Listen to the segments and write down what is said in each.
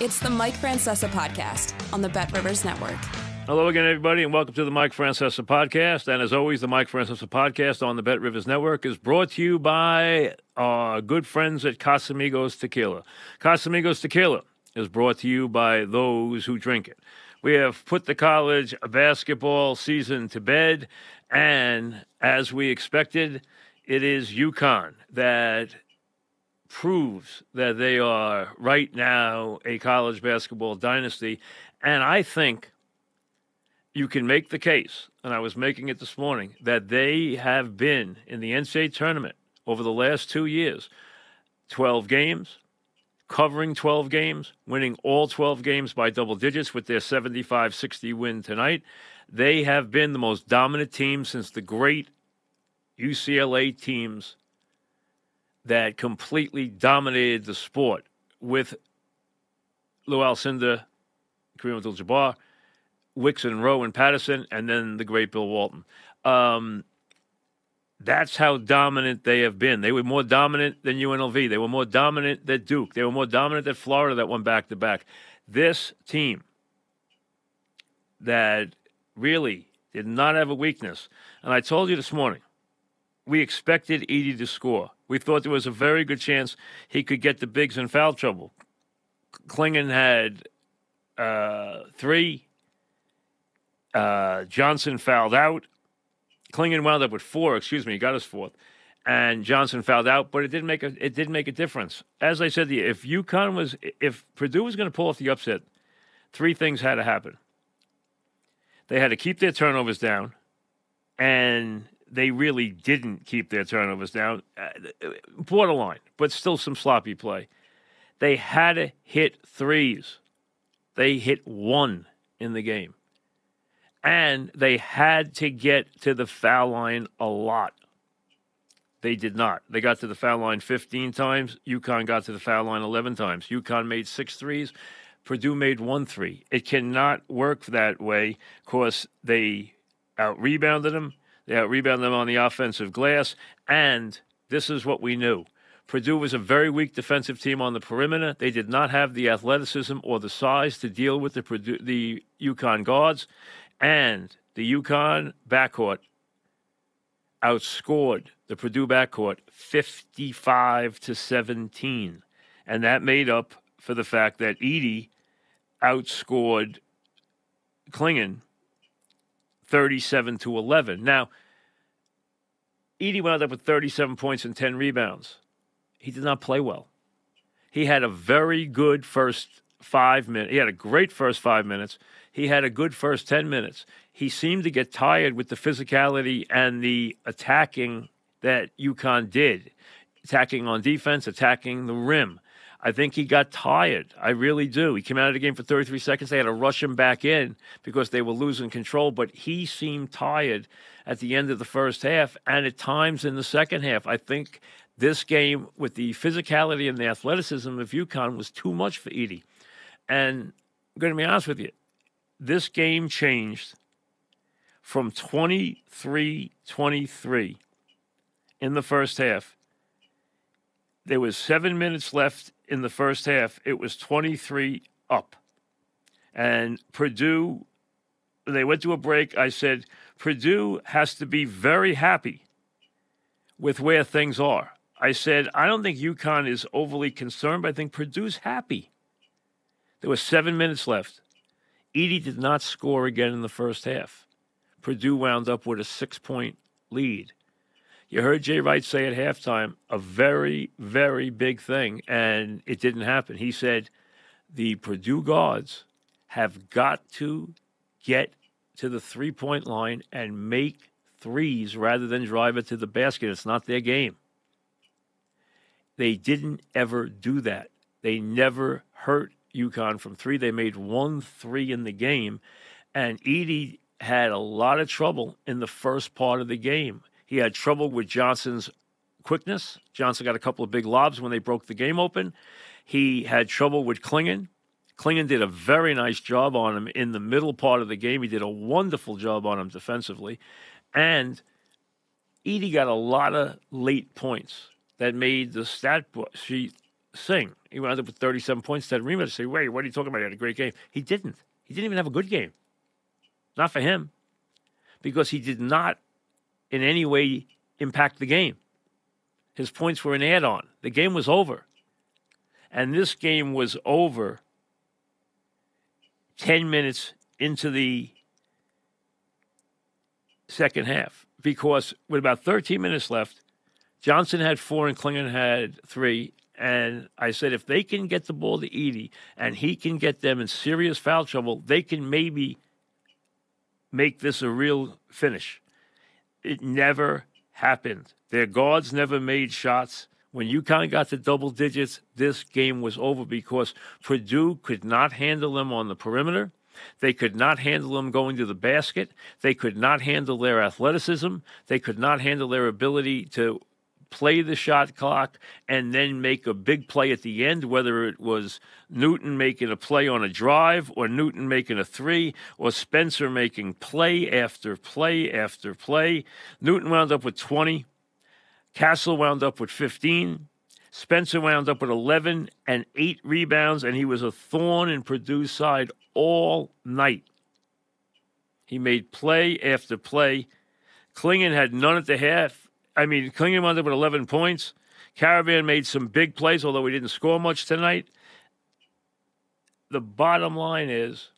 It's the Mike Francesa Podcast on the Bet Rivers Network. Hello again, everybody, and welcome to the Mike Francesa Podcast. And as always, the Mike Francesa Podcast on the Bet Rivers Network is brought to you by our good friends at Casamigos Tequila. Casamigos Tequila is brought to you by those who drink it. We have put the college basketball season to bed, and as we expected, it is UConn that proves that they are right now a college basketball dynasty. And I think you can make the case, and I was making it this morning, that they have been in the NCAA tournament over the last 2 years, 12 games, covering 12 games, winning all 12 games by double digits with their 75-60 win tonight. They have been the most dominant team since the great UCLA teams that completely dominated the sport with Lou Alcindor, Kareem Abdul-Jabbar, Wicks and Rowan Patterson, and then the great Bill Walton. That's how dominant they have been. They were more dominant than UNLV. They were more dominant than Duke. They were more dominant than Florida that went back-to-back. This team that really did not have a weakness, and I told you this morning, we expected Edey to score. We thought there was a very good chance he could get the bigs in foul trouble. Clingan had three. Johnson fouled out. Clingan wound up with four. He got his fourth, and Johnson fouled out. But it did make a difference. As I said to you, if Purdue was going to pull off the upset, three things had to happen. They had to keep their turnovers down, and they really didn't keep their turnovers down, borderline, but still some sloppy play. They had to hit threes. They hit one in the game. And they had to get to the foul line a lot. They did not. They got to the foul line 15 times. UConn got to the foul line 11 times. UConn made 6 threes. Purdue made 1 3. It cannot work that way because they out-rebounded them. They out-rebounded them on the offensive glass. And this is what we knew. Purdue was a very weak defensive team on the perimeter. They did not have the athleticism or the size to deal with the UConn guards. And the UConn backcourt outscored the Purdue backcourt 55-17. And that made up for the fact that Edey outscored Clingan 37-11. Now, Edey wound up with 37 points and 10 rebounds. He did not play well. He had a very good first 5 minutes. He had a great first 5 minutes. He had a good first 10 minutes. He seemed to get tired with the physicality and the attacking that UConn did. Attacking on defense, attacking the rim. I think he got tired. I really do. He came out of the game for 33 seconds. They had to rush him back in because they were losing control. But he seemed tired at the end of the first half and at times in the second half. I think this game, with the physicality and the athleticism of UConn, was too much for Edey. And I'm going to be honest with you. This game changed from 23-23 in the first half. There was 7 minutes left in the first half. It was 23 up. And Purdue, they went to a break. I said, Purdue has to be very happy with where things are. I said, I don't think UConn is overly concerned, but I think Purdue's happy. There were 7 minutes left. Edey did not score again in the first half. Purdue wound up with a 6-point lead. You heard Jay Wright say at halftime a very, very big thing, and it didn't happen. He said, the Purdue guards have got to get to the three-point line and make threes rather than drive it to the basket. It's not their game. They didn't ever do that. They never hurt UConn from three. They made 1 3 in the game, and Edey had a lot of trouble in the first part of the game. He had trouble with Johnson's quickness. Johnson got a couple of big lobs when they broke the game open. He had trouble with Clingan. Clingan did a very nice job on him in the middle part of the game. He did a wonderful job on him defensively. And Edey got a lot of late points that made the stat sheet sing. He wound up with 37 points. Ted Remus said, wait, what are you talking about? He had a great game. He didn't. He didn't even have a good game. Not for him. Because he did not in any way impact the game. His points were an add-on. The game was over. And this game was over 10 minutes into the second half. Because with about 13 minutes left, Johnson had 4 and Clingan had 3. And I said, if they can get the ball to Edey and he can get them in serious foul trouble, they can maybe make this a real finish. It never happened. Their guards never made shots. When UConn got to double digits, this game was over because Purdue could not handle them on the perimeter. They could not handle them going to the basket. They could not handle their athleticism. They could not handle their ability to play the shot clock and then make a big play at the end, whether it was Newton making a play on a drive or Newton making a three or Spencer making play after play after play. Newton wound up with 20. Castle wound up with 15. Spencer wound up with 11 and 8 rebounds, and he was a thorn in Purdue's side all night. He made play after play. Clingan had none at the half. Clingan wound up with 11 points. Caravan made some big plays, although he didn't score much tonight. The bottom line is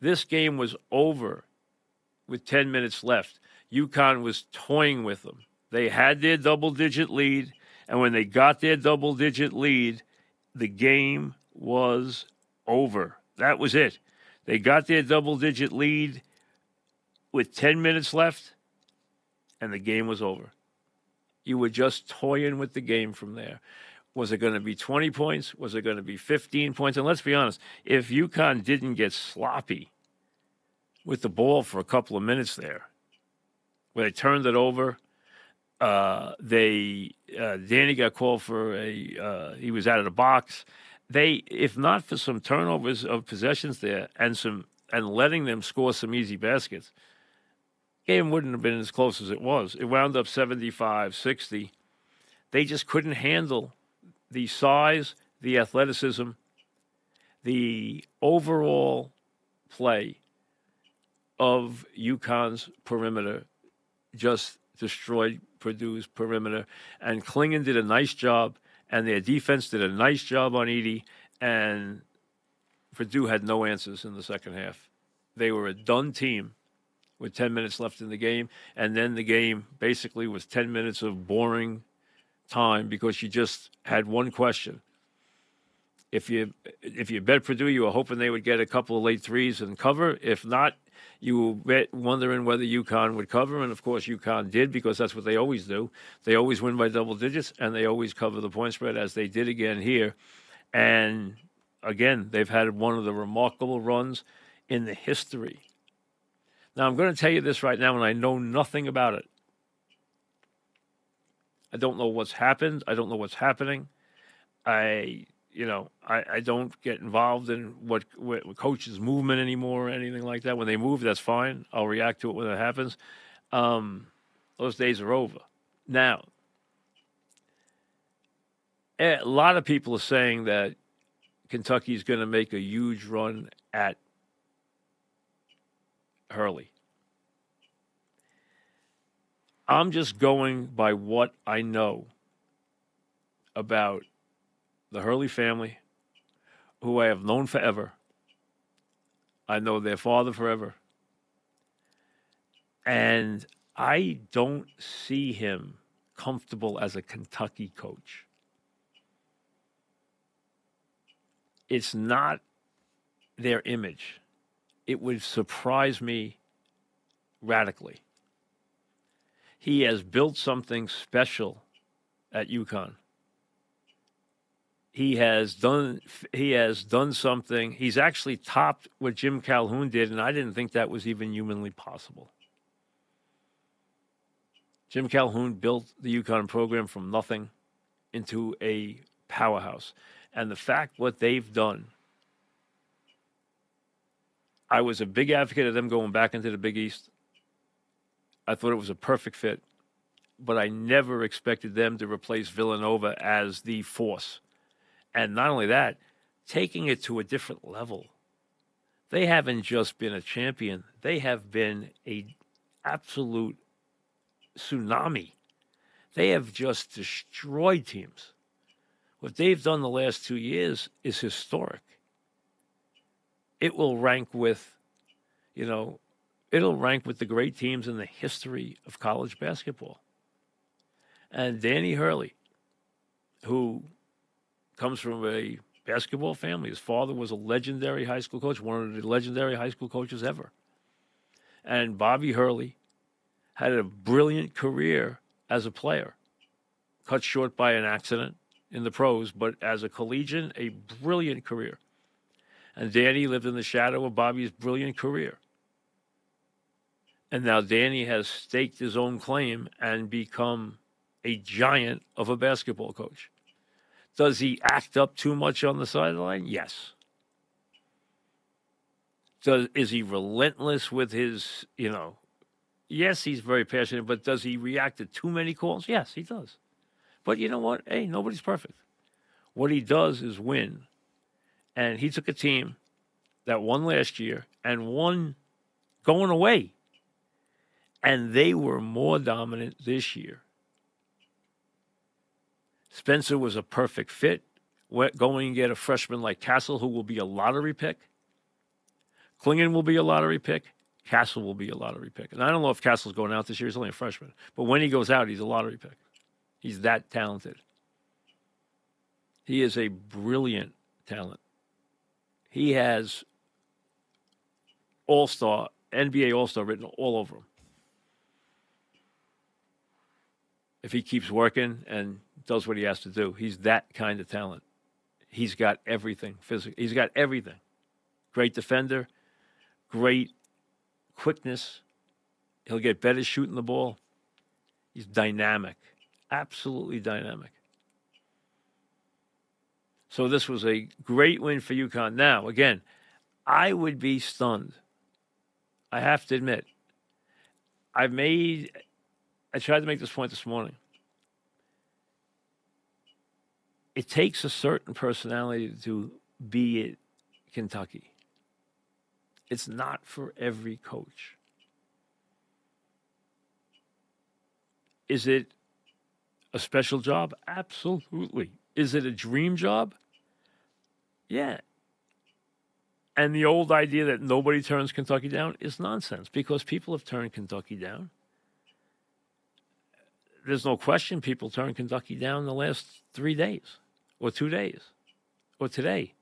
this game was over with 10 minutes left. UConn was toying with them. They had their double-digit lead, and when they got their double-digit lead, the game was over. That was it. They got their double-digit lead with 10 minutes left, and the game was over. You were just toying with the game from there. Was it going to be 20 points? Was it going to be 15 points? And let's be honest, if UConn didn't get sloppy with the ball for a couple of minutes there, where they turned it over, Danny got called for he was out of the box. They, if not for some turnovers of possessions there and letting them score some easy baskets, game wouldn't have been as close as it was. It wound up 75-60. They just couldn't handle the size, the athleticism, the overall play of UConn's perimeter just destroyed Purdue's perimeter, and Clingan did a nice job, and their defense did a nice job on Edey, and Purdue had no answers in the second half. They were a done team with 10 minutes left in the game, and then the game basically was 10 minutes of boring time because you just had one question. If you bet Purdue, you were hoping they would get a couple of late threes and cover. If not, you were wondering whether UConn would cover, and of course UConn did because that's what they always do. They always win by double digits, and they always cover the point spread as they did again here. And again, they've had one of the remarkable runs in the history. Now, I'm going to tell you this right now, and I know nothing about it. I don't know what's happened. I don't know what's happening. I don't get involved in what coaches' movement anymore or anything like that. When they move, that's fine. I'll react to it when it happens. Those days are over. Now, a lot of people are saying that Kentucky is going to make a huge run at Hurley. I'm just going by what I know about the Hurley family, who I have known forever. I know their father forever. And I don't see him comfortable as a Kentucky coach. It's not their image. It would surprise me radically. He has built something special at UConn. He has done something. He's actually topped what Jim Calhoun did, and I didn't think that was even humanly possible. Jim Calhoun built the UConn program from nothing into a powerhouse. And the fact what they've done, I was a big advocate of them going back into the Big East. I thought it was a perfect fit, but I never expected them to replace Villanova as the force. And not only that, taking it to a different level. They haven't just been a champion. They have been an absolute tsunami. They have just destroyed teams. What they've done the last 2 years is historic. It will rank with, you know, it'll rank with the great teams in the history of college basketball. And Danny Hurley, who comes from a basketball family. His father was a legendary high school coach, one of the legendary high school coaches ever. And Bobby Hurley had a brilliant career as a player, cut short by an accident in the pros, but as a collegian, a brilliant career. And Danny lived in the shadow of Bobby's brilliant career. And now Danny has staked his own claim and become a giant of a basketball coach. Does he act up too much on the sideline? Yes. Is he relentless with his, you know, yes, he's very passionate, but does he react to too many calls? Yes, he does. But you know what? Hey, nobody's perfect. What he does is win. And he took a team that won last year and won going away. And they were more dominant this year. Spencer was a perfect fit. Going and get a freshman like Castle, who will be a lottery pick. Clingan will be a lottery pick. Castle will be a lottery pick. And I don't know if Castle's going out this year. He's only a freshman. But when he goes out, he's a lottery pick. He's that talented. He is a brilliant talent. He has all-star, NBA all-star written all over him. If he keeps working and does what he has to do, he's that kind of talent. He's got everything physically. He's got everything. Great defender, great quickness. He'll get better shooting the ball. He's dynamic, absolutely dynamic. So this was a great win for UConn. Now, again, I would be stunned. I have to admit, I tried to make this point this morning. It takes a certain personality to be at Kentucky. It's not for every coach. Is it a special job? Absolutely. Is it a dream job? Yeah. And the old idea that nobody turns Kentucky down is nonsense, because people have turned Kentucky down. There's no question people turned Kentucky down in the last 3 days or 2 days or today.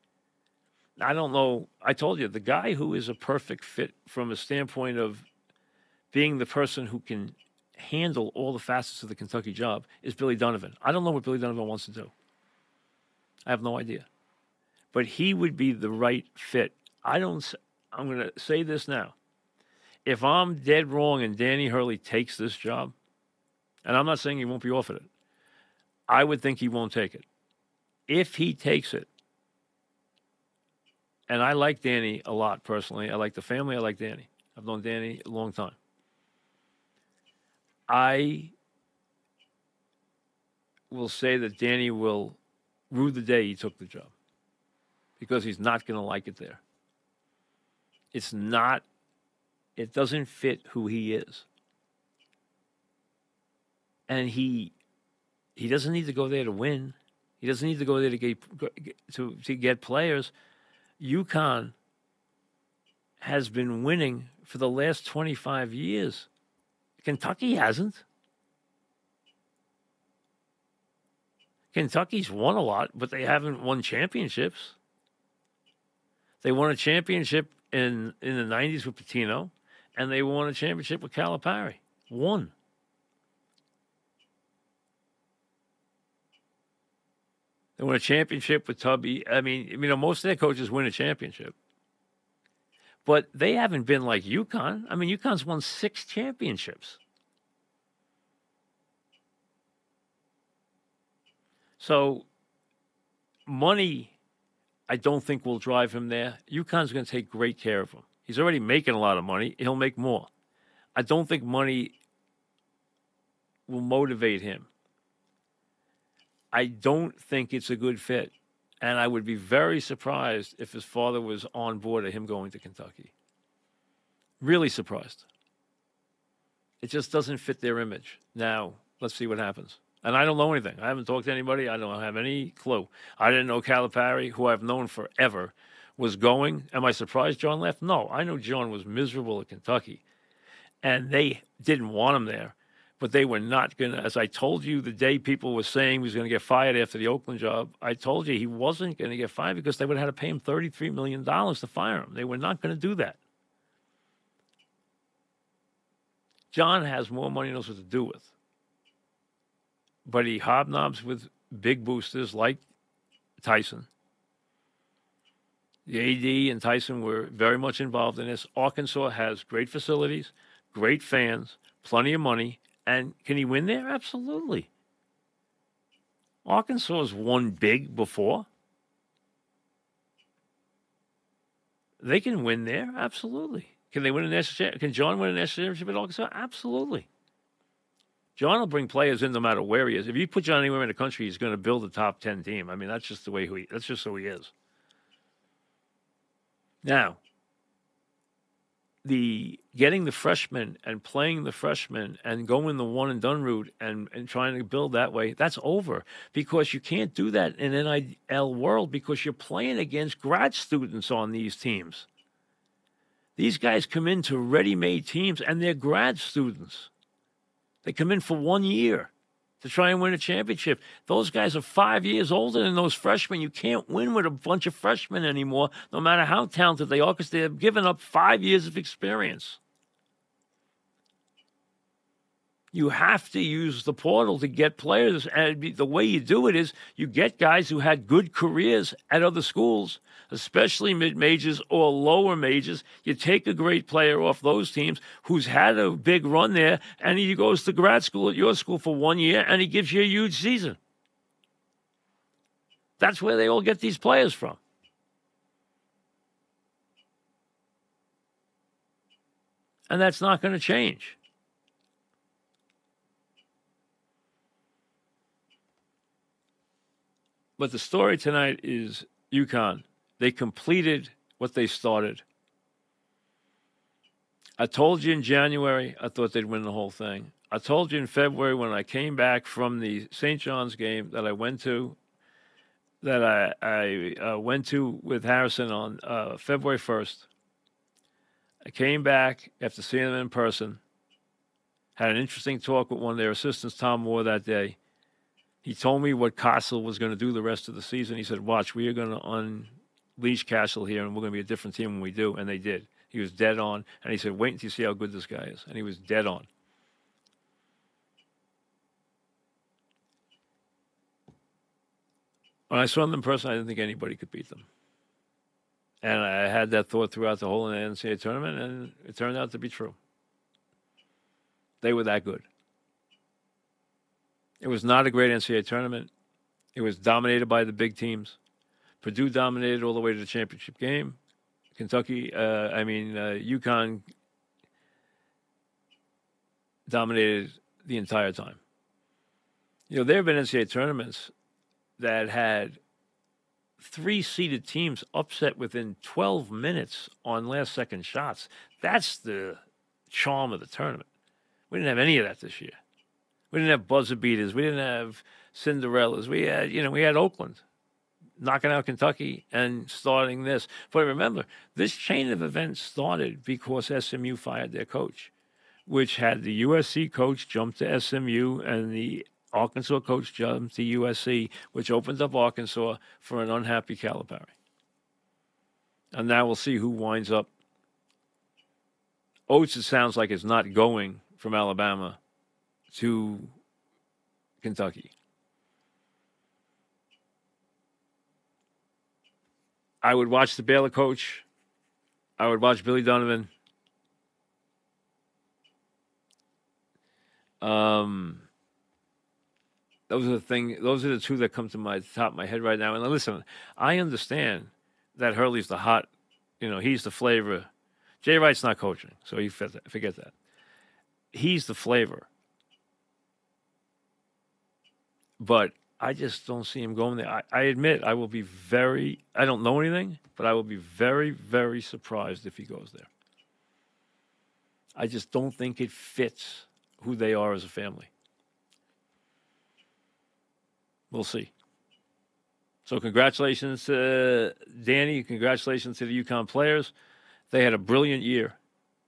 I don't know. I told you, the guy who is a perfect fit from a standpoint of being the person who can handle all the facets of the Kentucky job is Billy Donovan. I don't know what Billy Donovan wants to do. I have no idea. But he would be the right fit. I'm going to say this now. If I'm dead wrong and Danny Hurley takes this job, and I'm not saying he won't be offered it, I would think he won't take it. If he takes it, and I like Danny a lot personally. I like the family. I like Danny. I've known Danny a long time. I will say that Danny will rue the day he took the job, because he's not going to like it there. It doesn't fit who he is. And he doesn't need to go there to win. He doesn't need to go there to get players. UConn has been winning for the last 25 years. Kentucky hasn't. Kentucky's won a lot, but they haven't won championships. They won a championship in the 90s with Pitino, and they won a championship with Calipari. One. They won a championship with Tubby. I mean, most of their coaches win a championship. But they haven't been like UConn. I mean, UConn's won 6 championships. So money, I don't think, will drive him there. UConn's going to take great care of him. He's already making a lot of money. He'll make more. I don't think money will motivate him. I don't think it's a good fit. And I would be very surprised if his father was on board of him going to Kentucky. Really surprised. It just doesn't fit their image. Now, let's see what happens. And I don't know anything. I haven't talked to anybody. I don't have any clue. I didn't know Calipari, who I've known forever, was going. Am I surprised John left? No. I know John was miserable at Kentucky. And they didn't want him there. But they were not going to, as I told you the day people were saying he was going to get fired after the Oakland job, I told you he wasn't going to get fired because they would have had to pay him $33 million to fire him. They were not going to do that. John has more money than he knows what to do with. But he hobnobs with big boosters like Tyson. The AD and Tyson were very much involved in this. Arkansas has great facilities, great fans, plenty of money. And can he win there? Absolutely. Arkansas has won big before. They can win there? Absolutely. Can they win a national championship? Can John win a national championship at Arkansas? Absolutely. John will bring players in no matter where he is. If you put John anywhere in the country, he's going to build a top 10 team. I mean, that's just the way he, that's just who he is. Now, the getting the freshman and playing the freshman and going the one and done route and trying to build that way, that's over because you can't do that in an NIL world because you're playing against grad students on these teams. These guys come into ready-made teams and they're grad students. They come in for 1 year to try and win a championship. Those guys are 5 years older than those freshmen. You can't win with a bunch of freshmen anymore, no matter how talented they are, because they have given up 5 years of experience. You have to use the portal to get players. And the way you do it is you get guys who had good careers at other schools, especially mid-majors or lower majors. You take a great player off those teams who's had a big run there, and he goes to grad school at your school for 1 year, and he gives you a huge season. That's where they all get these players from. And that's not going to change. But the story tonight is UConn. They completed what they started. I told you in January I thought they'd win the whole thing. I told you in February when I came back from the St. John's game that I went to, that I went to with Harrison on February 1st. I came back after seeing them in person, had an interesting talk with one of their assistants, Tom Moore, that day. He told me what Castle was going to do the rest of the season. He said, watch, we are going to unleash Castle here, and we're going to be a different team when we do. And they did. He was dead on. And he said, wait until you see how good this guy is. And he was dead on. When I saw them in person, I didn't think anybody could beat them. And I had that thought throughout the whole NCAA tournament, and it turned out to be true. They were that good. It was not a great NCAA tournament. It was dominated by the big teams. Purdue dominated all the way to the championship game. UConn dominated the entire time. You know, there have been NCAA tournaments that had three-seeded teams upset within 12 minutes on last-second shots. That's the charm of the tournament. We didn't have any of that this year. We didn't have buzzer beaters. We didn't have Cinderellas. We had, we had Oakland knocking out Kentucky and starting this. But remember, this chain of events started because SMU fired their coach, which had the USC coach jump to SMU and the Arkansas coach jump to USC, which opened up Arkansas for an unhappy Calipari. And now we'll see who winds up. Oates, it sounds like, is not going from Alabama to Kentucky. I would watch the Baylor coach. I would watch Billy Donovan. Those are the two that come to my top of my head right now. And listen, I understand that Hurley's the hot, he's the flavor. Jay Wright's not coaching, so you forget that. He's the flavor. But I just don't see him going there. I admit I will be very, I don't know anything, but I will be very, very surprised if he goes there. I just don't think it fits who they are as a family. We'll see. So congratulations to Danny. Congratulations to the UConn players. They had a brilliant year.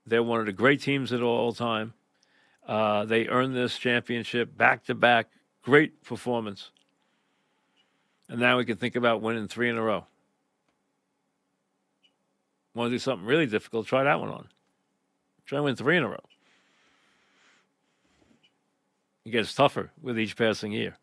They're one of the great teams at all time. They earned this championship back-to-back. Great performance. And now we can think about winning 3 in a row. Want to do something really difficult? Try that one on. Try and win 3 in a row. It gets tougher with each passing year.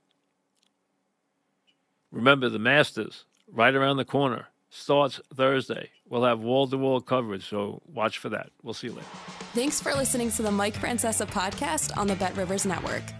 Remember, the Masters, right around the corner, starts Thursday. We'll have wall-to-wall coverage, so watch for that. We'll see you later. Thanks for listening to the Mike Francesa podcast on the Bet Rivers Network.